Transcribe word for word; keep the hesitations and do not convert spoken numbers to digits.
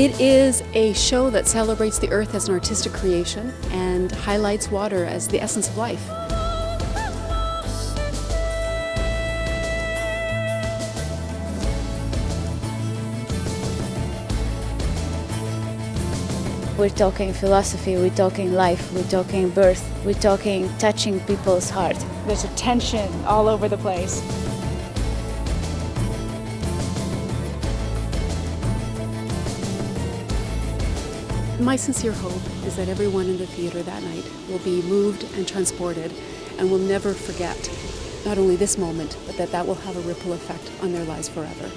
It is a show that celebrates the earth as an artistic creation and highlights water as the essence of life. We're talking philosophy, we're talking life, we're talking birth, we're talking touching people's heart. There's a tension all over the place. My sincere hope is that everyone in the theater that night will be moved and transported and will never forget not only this moment, but that that will have a ripple effect on their lives forever.